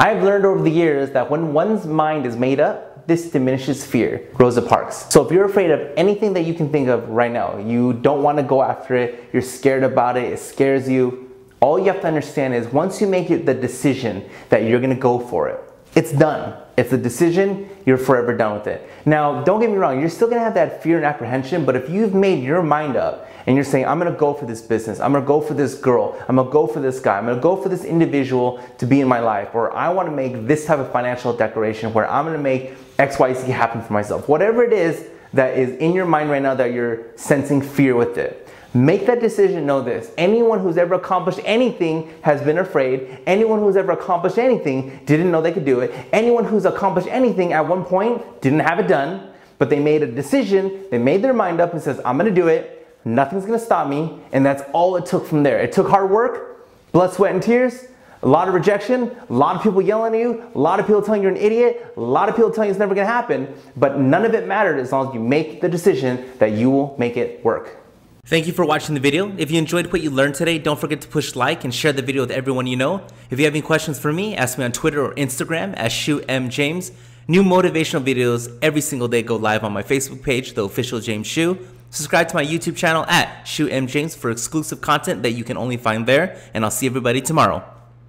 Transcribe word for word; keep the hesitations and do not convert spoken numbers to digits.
I've learned over the years that when one's mind is made up, this diminishes fear. Rosa Parks. So if you're afraid of anything that you can think of right now, you don't want to go after it, you're scared about it, it scares you, all you have to understand is once you make it the decision that you're going to go for it, it's done. It's a decision, you're forever done with it. Now, don't get me wrong, you're still gonna have that fear and apprehension, but if you've made your mind up and you're saying, I'm gonna go for this business, I'm gonna go for this girl, I'm gonna go for this guy, I'm gonna go for this individual to be in my life, or I wanna make this type of financial declaration where I'm gonna make X, Y, Z happen for myself. Whatever it is that is in your mind right now that you're sensing fear with it. Make that decision, know this. Anyone who's ever accomplished anything has been afraid. Anyone who's ever accomplished anything didn't know they could do it. Anyone who's accomplished anything at one point didn't have it done, but they made a decision, they made their mind up and says, I'm gonna do it, nothing's gonna stop me, and that's all it took from there. It took hard work, blood, sweat, and tears, a lot of rejection, a lot of people yelling at you, a lot of people telling you're an idiot, a lot of people telling you it's never gonna happen, but none of it mattered as long as you make the decision that you will make it work. Thank you for watching the video. If you enjoyed what you learned today, don't forget to push like and share the video with everyone you know. If you have any questions for me, ask me on Twitter or Instagram at Hsu M James. New motivational videos every single day go live on my Facebook page, The Official James Hsu. Subscribe to my YouTube channel at Hsu M James for exclusive content that you can only find there, and I'll see everybody tomorrow.